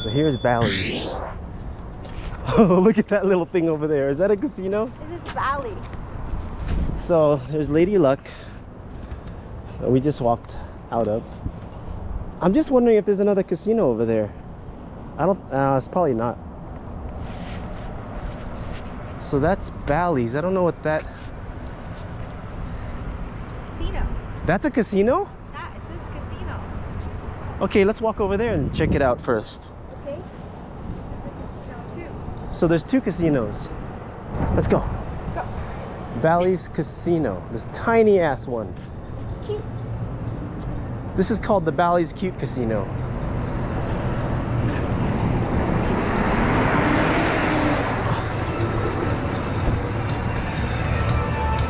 So here's Bally's. Oh, look at that little thing over there. Is that a casino? This is Bally's. So there's Lady Luck that we just walked out of. I'm just wondering if there's another casino over there. I don't, it's probably not. So that's Bally's. I don't know what that... Casino. That's a casino? Yeah, it's this casino. Okay, let's walk over there and check it out first. Okay. There's a casino too. So there's two casinos. Let's go. Go. Bally's Casino. This tiny ass one. It's cute. This is called the Bally's Cute Casino.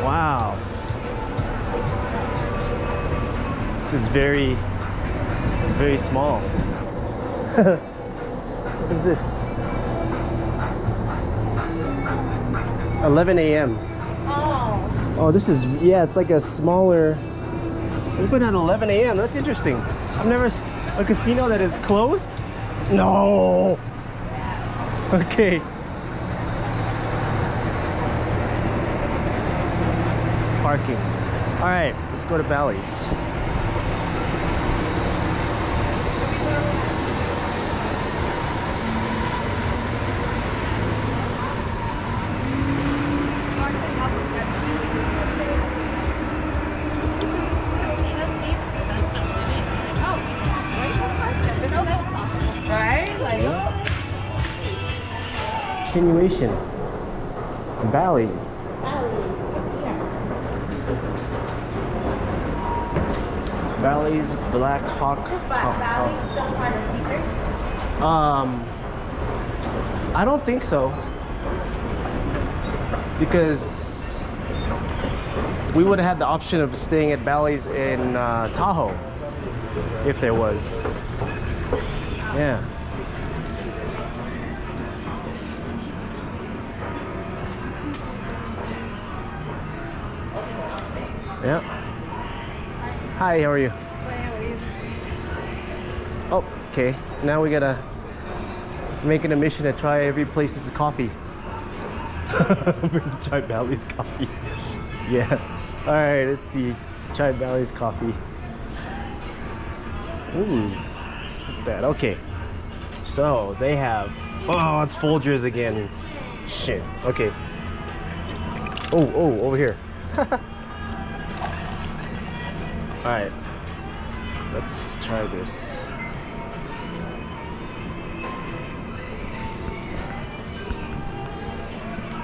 Wow. This is very, very small. What is this? 11 a.m. Oh. Oh, this is, yeah, it's like a smaller. Open at 11 a.m. That's interesting. I've never a casino that is closed? No. Okay. Parking. All right, let's go to Bally's. Continuation. Bally's. Bally's Black Hawk. Bally's the part of Caesars? I don't think so. Because we would have had the option of staying at Bally's in Tahoe if there was. Yeah. Yeah. Hi, how are you? Oh, okay. Now we gotta make an admission to try every place's coffee. We're gonna try Bally's coffee. Yeah. All right. Let's see. Try Bally's coffee. Ooh, that. Okay. So they have. Oh, it's Folgers again. Shit. Okay. Oh, oh, over here. All right, let's try this.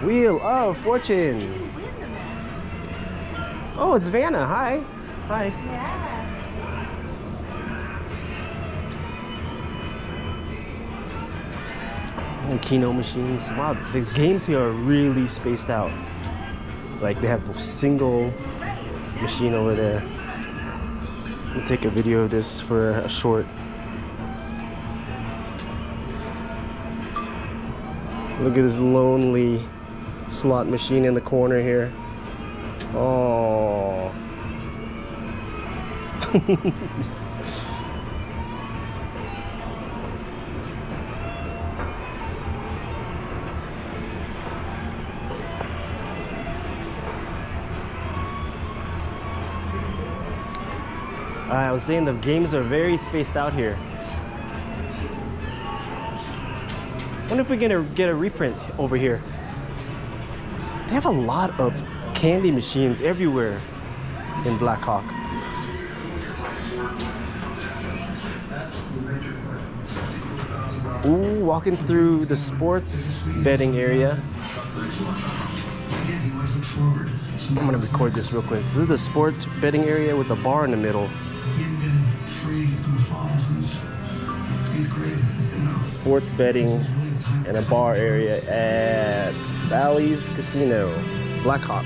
Wheel of Fortune. Oh, it's Vanna. Hi. Hi. Yeah. Oh, Keno machines. Wow, the games here are really spaced out. Like they have a single machine over there. We'll take a video of this for a short. Look at this lonely slot machine in the corner here. Oh. I was saying the games are very spaced out here. Wonder if we're gonna get a reprint over here. They have a lot of candy machines everywhere in Black Hawk. Ooh, walking through the sports betting area. I'm gonna record this real quick. This is the sports betting area with the bar in the middle. Sports betting and a bar area at Bally's Casino, Black Hawk.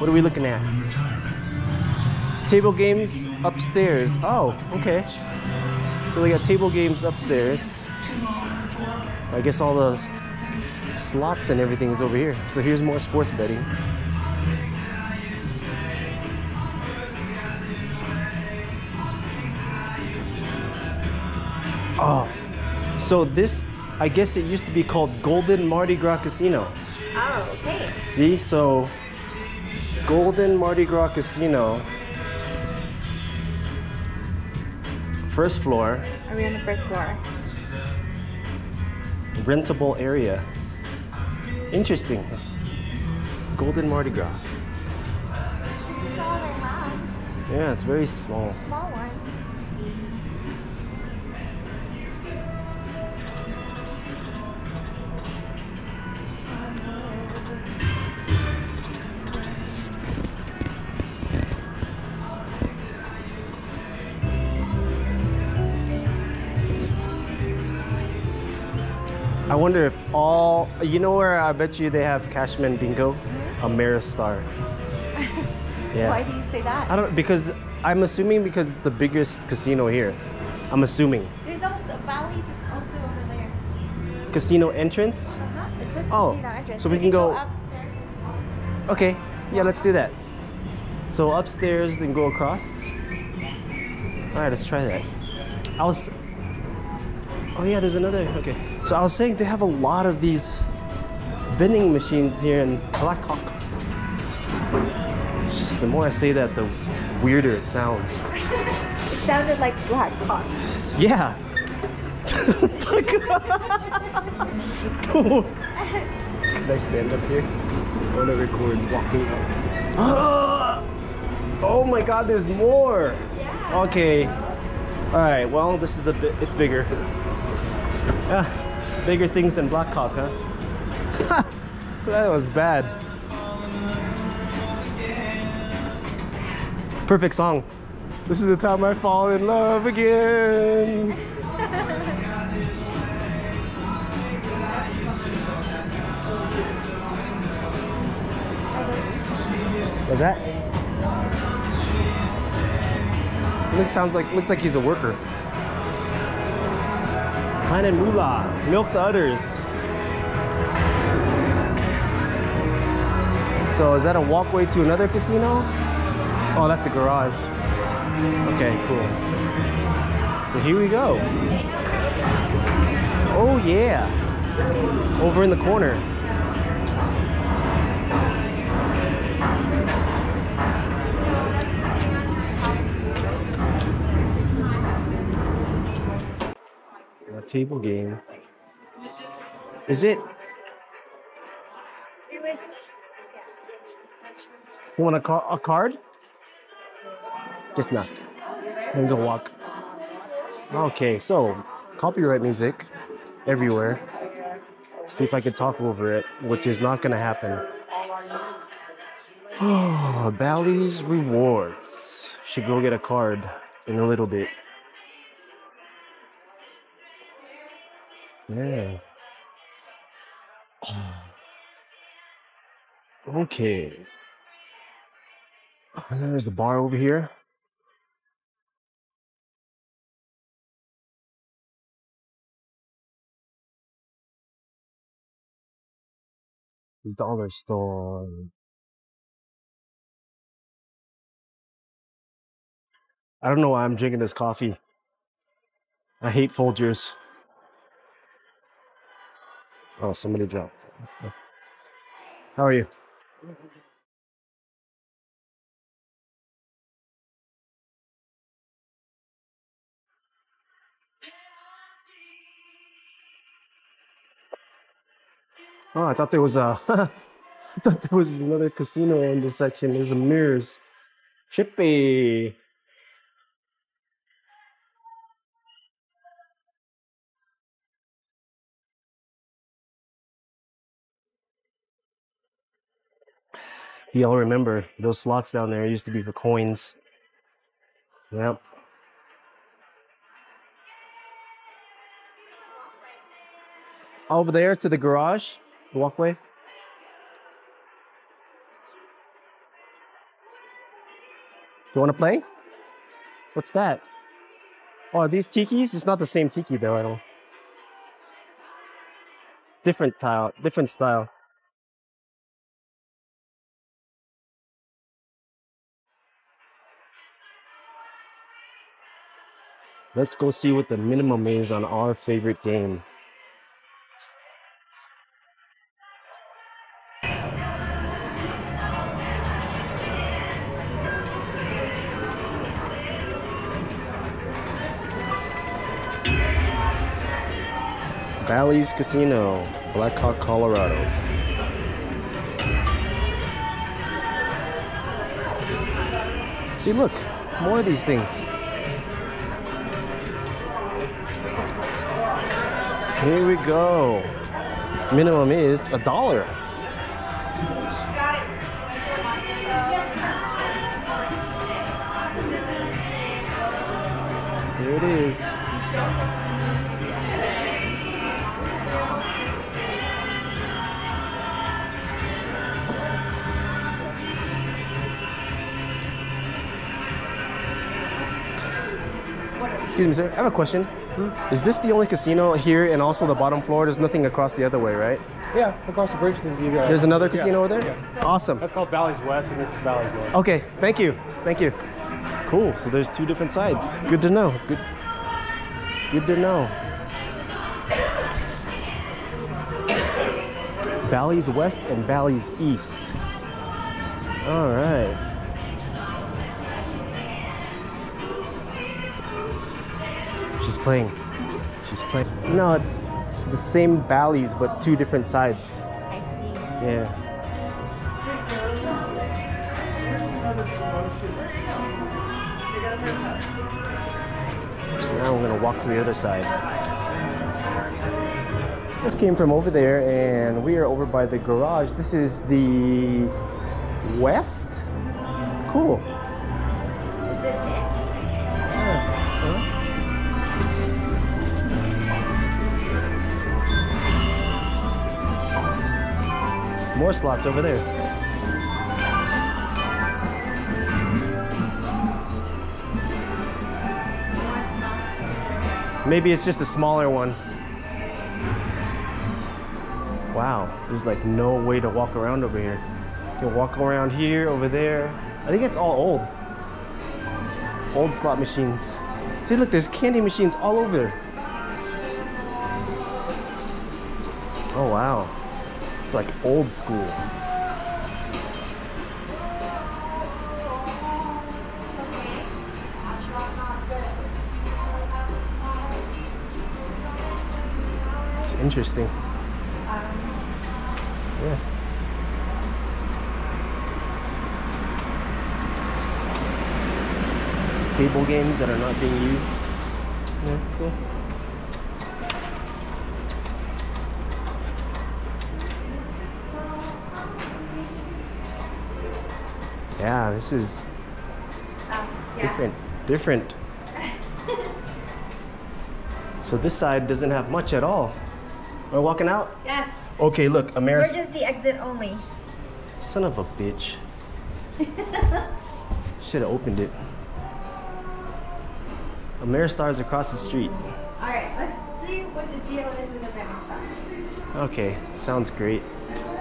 What are we looking at? Table games upstairs. Oh, okay. So we got table games upstairs. I guess all the slots and everything is over here. So here's more sports betting. Oh, so this, I guess it used to be called Golden Mardi Gras Casino. Oh, okay. See, so Golden Mardi Gras Casino. First floor. Are we on the first floor? Rentable area. Interesting. Golden Mardi Gras. This is all right now. Yeah, it's very small. Small one. I wonder if all, you know where I bet you they have Cashman Bingo? Ameristar. Yeah. Why do you say that? I don't, because I'm assuming because it's the biggest casino here. I'm assuming. There's also, Bally's is also over there. Casino entrance? Uh-huh. It says casino entrance. So we can go upstairs. Okay, yeah, let's do that. So upstairs, then go across. All right, let's try that. I was, oh yeah, there's another, okay. So I was saying they have a lot of these vending machines here in Black Hawk. Just the more I say that, the weirder it sounds. It sounded like Black Hawk. Yeah. Should I stand up here? I want to record walking up. Oh my god, there's more! Yeah. Okay. Alright, well, this is a bit, it's bigger. Bigger things than Black Hawk, huh? That was bad. Perfect song. This is the time I fall in love again. What's that? It sounds like, looks like he's a worker. Planet Moolah, milk the udders. So is that a walkway to another casino? Oh, that's a garage. Okay, cool. So here we go. Oh yeah, over in the corner. Table game. Is it? You want a card? Just not. I'm gonna walk. Okay, so copyright music everywhere. See if I can talk over it, which is not gonna happen. Oh, Bally's rewards. Should go get a card in a little bit. Yeah. Okay. And then there's a bar over here. Dollar store. I don't know why I'm drinking this coffee. I hate Folgers. Oh, somebody dropped. How are you? Oh, I thought there was a I thought there was another casino in this section. There's some mirrors. Shippy. Y'all remember those slots down there used to be for coins. Yep. Over there to the garage, the walkway. You want to play? What's that? Oh, are these tikis? It's not the same tiki though, I don't. Different style. Different style. Let's go see what the minimum is on our favorite game. Bally's Casino, Black Hawk, Colorado. See, look, more of these things. Here we go. Minimum is $1. Here it is. Excuse me, sir. I have a question. Is this the only casino here and also the bottom floor? There's nothing across the other way, right? Yeah, across the bridge. There's another casino over there? Yeah. Awesome. That's called Bally's West and this is Bally's North. Okay, thank you. Thank you. Cool, so there's two different sides. Good to know. Good to know. Bally's West and Bally's East. All right. She's playing. She's playing. No, it's the same Bally's, but two different sides. I see. Yeah. So now we're gonna walk to the other side. This came from over there, and we are over by the garage. This is the West. Cool. More slots over there. Maybe it's just a smaller one. Wow, there's like no way to walk around over here. You can walk around here, over there. I think it's all old. Old slot machines. See, look, there's candy machines all over there. Oh, wow. It's like old school. It's interesting. Yeah. Table games that are not being used. Yeah, cool. Yeah, this is different. So this side doesn't have much at all. We're walking out? Yes. Okay, look, Ameristar. Emergency exit only. Son of a bitch. Should have opened it. Ameristar's across the street. All right, let's see what the deal is with Ameristar. Okay, sounds great.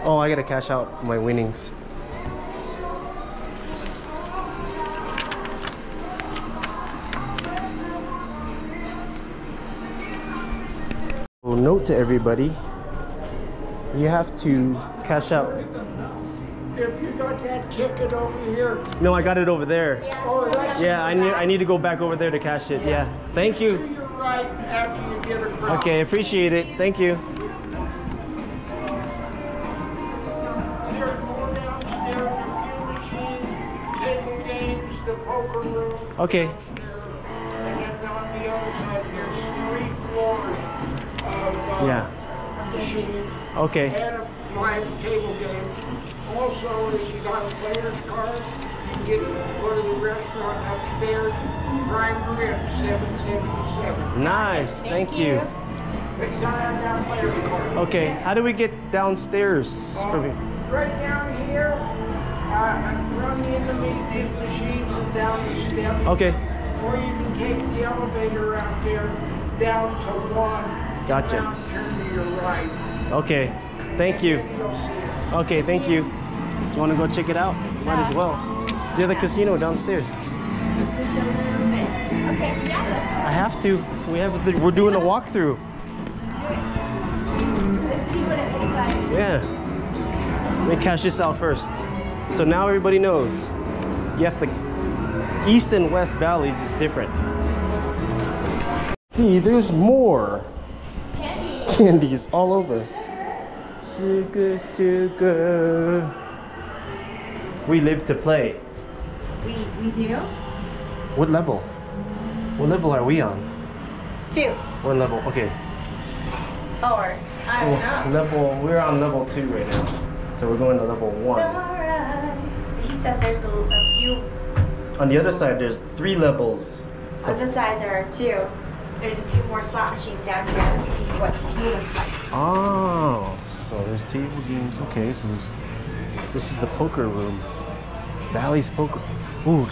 Oh, I gotta cash out my winnings. Note to everybody, you have to cash out. If you got that ticket over here. No, I got it over there. Yeah. Oh, that's I need to go back over there to cash it. Yeah. Thank you. Right after you get a crown. Okay, appreciate it. Thank you. Okay. Yeah. Okay. And a live table game. Also, if you got a player's card, you get to go to the restaurant upstairs. Prime rib, $7.77. Nice. Thank you. But you gotta have that player's card. Okay. How do we get downstairs from here? Right down here. I'm running in the meat machines and down the steps. Okay. Or you can take the elevator out there down to 1. Gotcha. Okay, thank you. Okay, thank you. Just want to go check it out? Might as well. The other casino downstairs. I have to. We're doing a walkthrough. Yeah. Let me cash this out first. So now everybody knows. You have to. East and West Bally's is different. See, there's more candies all over. Sugar, sugar. We live to play. We do? What level? What level are we on? 2. What level? Okay. Or, I don't know. Level, we're on level 2 right now. So we're going to level 1. Right. He says there's a few. On the other side, there's 3 levels. On the side, there are 2. There's a few more slot machines down here. Let's see what the team looks like. Oh, so there's table games. Okay, so there's. This is the poker room. Bally's poker. Ooh,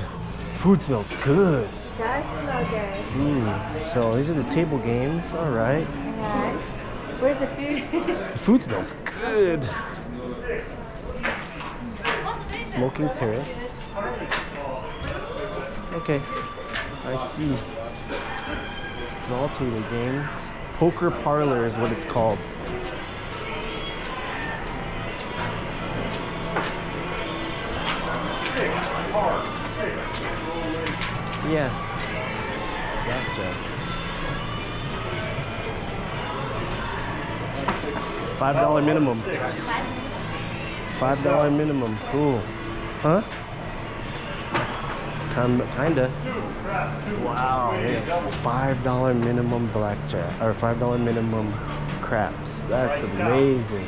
food smells good. It does smell good. Mm. So these are the table games. All right. Yeah. Where's the food? The food smells good. Smoking terrace. Okay. I see. It's all table games. Poker parlor is what it's called. Yeah. Blackjack. $5 minimum. $5 minimum. Cool. Huh? Kinda. Wow. Yeah. $5 minimum blackjack. Or $5 minimum craps. That's amazing.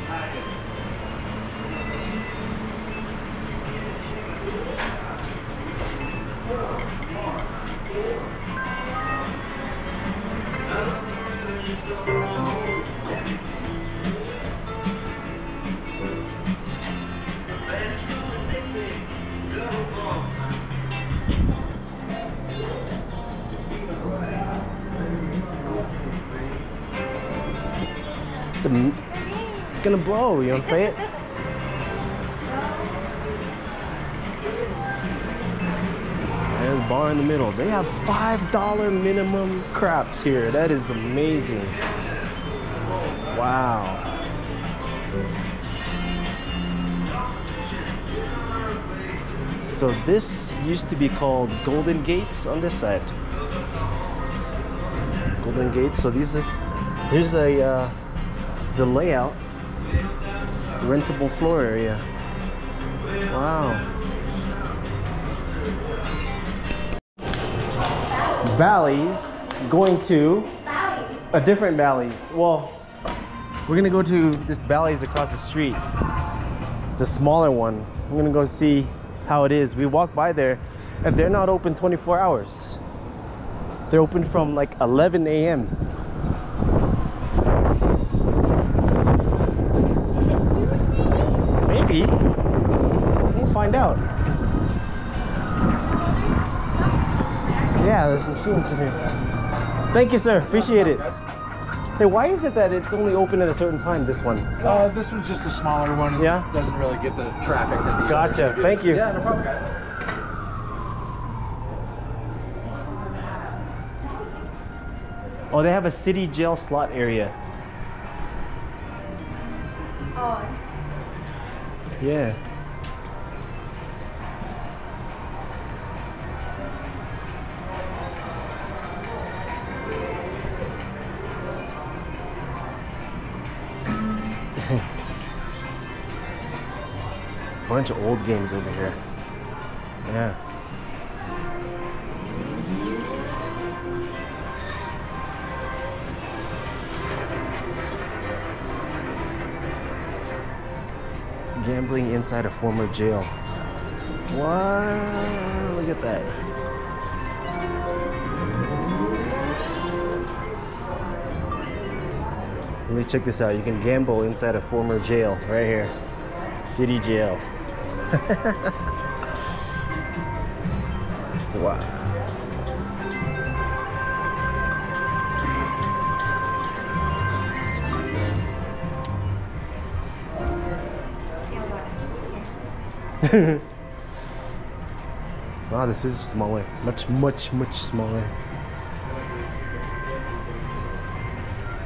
It's gonna blow, you wanna play it? There's a bar in the middle. They have $5 minimum craps here. That is amazing. Wow. So this used to be called Golden Gates on this side. Golden Gates, so these are, here's a the layout, the rentable floor area. Wow. Bally's, going to a different Bally's. Well, we're gonna go to this Bally's across the street. It's a smaller one. I'm gonna go see how it is. We walked by there and they're not open 24 hours. They're open from like 11 a.m. We'll find out. Yeah, there's machines in here. Thank you, sir. Appreciate it. Hey, why is it that it's only open at a certain time, this one? This one's just a smaller one. Yeah? It doesn't really get the traffic that these others do. Gotcha. Thank you. Yeah, no problem, guys. Oh, they have a city jail slot area. Oh, it's yeah. There's a bunch of old games over here. Yeah. Gambling inside a former jail. Wow, look at that. Let me check this out. You can gamble inside a former jail right here. City jail. Wow. Wow, this is smaller. Much, much, much smaller.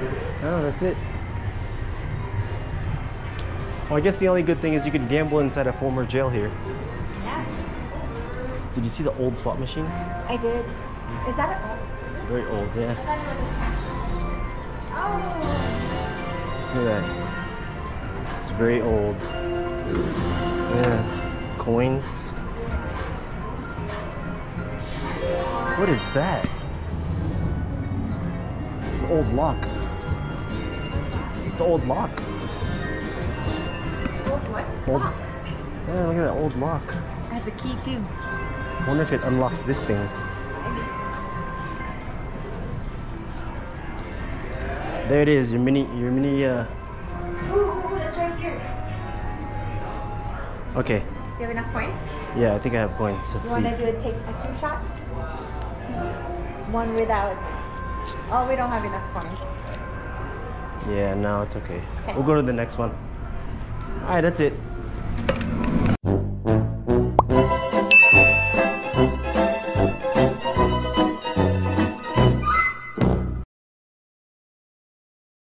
Oh, that's it. Well, I guess the only good thing is you can gamble inside a former jail here. Yeah. Did you see the old slot machine? I did. Is that old? Very old, yeah. Oh. Look at that. It's very old. Yeah. Coins. What is that? This is old lock. It's old lock. Old what? Old, lock. Yeah, look at that old lock. It has a key too. I wonder if it unlocks this thing. There it is, your mini. Ooh, that's right here. Okay. Do you have enough points? Yeah, I think I have points. Let's see. You want to do a two shot? One without. Oh, we don't have enough points. Yeah, no, it's okay. We'll go to the next one. All right, that's it.